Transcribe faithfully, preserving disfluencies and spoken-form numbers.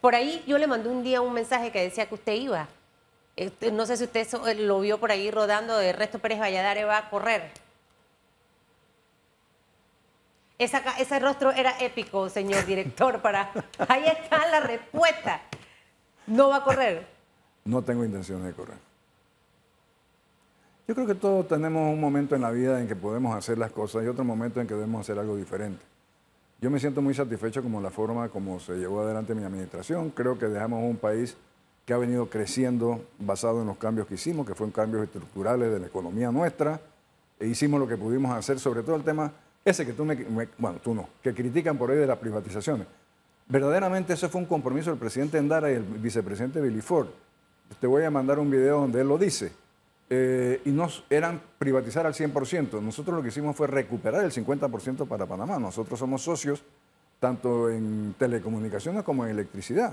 Por ahí yo le mandé un día un mensaje que decía que usted iba. No sé si usted lo vio por ahí rodando de Ernesto Pérez Balladares va a correr. Esa, ese rostro era épico, señor director. Para... Ahí está la respuesta. ¿No va a correr? No tengo intención de correr. Yo creo que todos tenemos un momento en la vida en que podemos hacer las cosas y otro momento en que debemos hacer algo diferente. Yo me siento muy satisfecho con la forma como se llevó adelante mi administración. Creo que dejamos un país que ha venido creciendo basado en los cambios que hicimos, que fueron cambios estructurales de la economía nuestra. E hicimos lo que pudimos hacer, sobre todo el tema... Ese que tú me, me... Bueno, tú no. Que critican por ahí de las privatizaciones. Verdaderamente ese fue un compromiso del presidente Endara y el vicepresidente Billy Ford. Te voy a mandar un video donde él lo dice. Eh, y nos eran privatizar al cien por ciento. Nosotros lo que hicimos fue recuperar el cincuenta por ciento para Panamá. Nosotros somos socios tanto en telecomunicaciones como en electricidad.